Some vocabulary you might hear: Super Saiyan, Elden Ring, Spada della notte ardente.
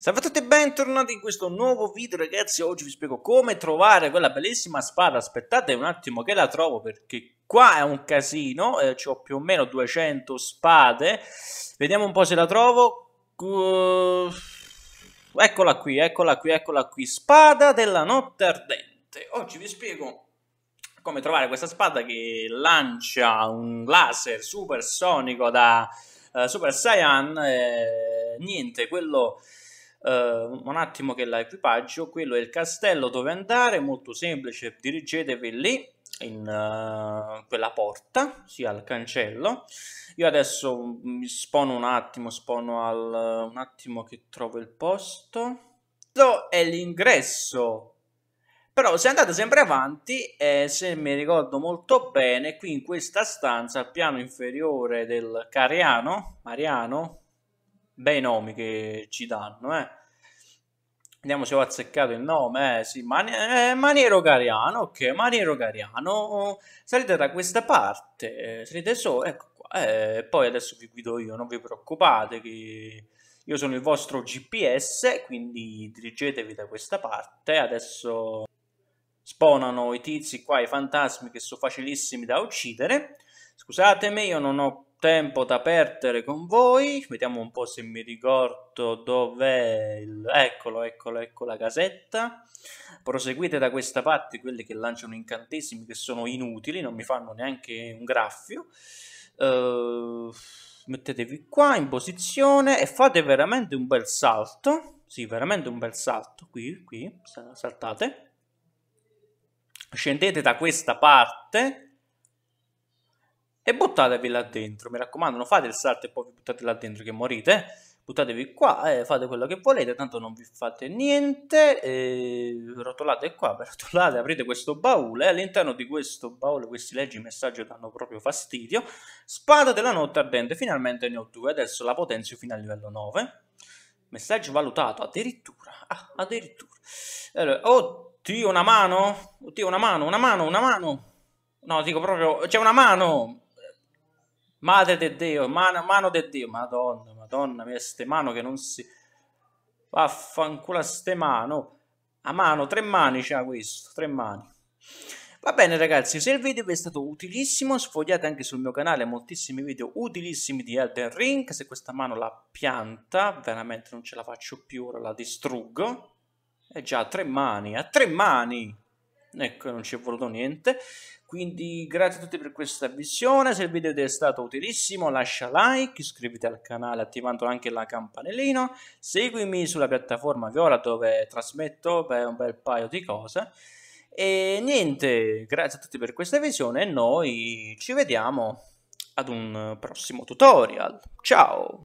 Salve a tutti e bentornati in questo nuovo video, ragazzi. Oggi vi spiego come trovare quella bellissima spada. Aspettate un attimo che la trovo, perché qua è un casino. C'ho più o meno 200 spade. Vediamo un po' se la trovo. Eccola qui, eccola qui, eccola qui. Spada della notte ardente. Oggi vi spiego come trovare questa spada che lancia un laser supersonico da Super Saiyan. Niente, quello... un attimo che la equipaggio. Quello è il castello dove andare, molto semplice, dirigetevi lì in quella porta, sia al cancello. Io adesso mi spono un attimo, spono al un attimo che trovo il posto. Questo è l'ingresso, però se andate sempre avanti, se mi ricordo molto bene, qui in questa stanza al piano inferiore del Mariano, bei nomi che ci danno, Vediamo se ho azzeccato il nome, sì, Maniero Cariano, ok, Maniero Cariano. Salite da questa parte, salite sopra, ecco qua, poi adesso vi guido io, non vi preoccupate che io sono il vostro GPS, quindi dirigetevi da questa parte. Adesso spawnano i tizi qua, i fantasmi, che sono facilissimi da uccidere. Scusatemi, io non ho tempo da perdere con voi. Vediamo un po' se mi ricordo dov'è il... Eccolo, eccolo, ecco la casetta. Proseguite da questa parte, quelli che lanciano incantesimi che sono inutili, non mi fanno neanche un graffio. Mettetevi qua in posizione e fate veramente un bel salto. Sì, veramente un bel salto. Qui, saltate. Scendete da questa parte e buttatevi là dentro, mi raccomando, non fate il salto e poi vi buttate là dentro che morite. Buttatevi qua e fate quello che volete, tanto non vi fate niente. Rotolate qua, rotolate, aprite questo baule. All'interno di questo baule questi leggi messaggio danno proprio fastidio. Spada della notte ardente, finalmente ne ho due, adesso la potenzio fino al livello 9. Messaggio valutato, addirittura, addirittura. Allora, oddio, una mano, oddio, una mano. No, dico proprio, c'è una mano. Madre de Dio, mano de Dio, madonna, madonna mia, ste mano che non si... Vaffanculo a ste mano. A mano, tre mani c'ha questo, tre mani. Va bene ragazzi, se il video vi è stato utilissimo, sfogliate anche sul mio canale moltissimi video utilissimi di Elden Ring. Se questa mano la pianta, veramente non ce la faccio più, ora la distruggo. È già a tre mani, a tre mani! Ecco, non ci è voluto niente. Quindi grazie a tutti per questa visione. Se il video ti è stato utilissimo, lascia like, iscriviti al canale attivando anche la campanellina, seguimi sulla piattaforma Viola dove trasmetto per un bel paio di cose. E niente, grazie a tutti per questa visione e noi ci vediamo ad un prossimo tutorial. Ciao!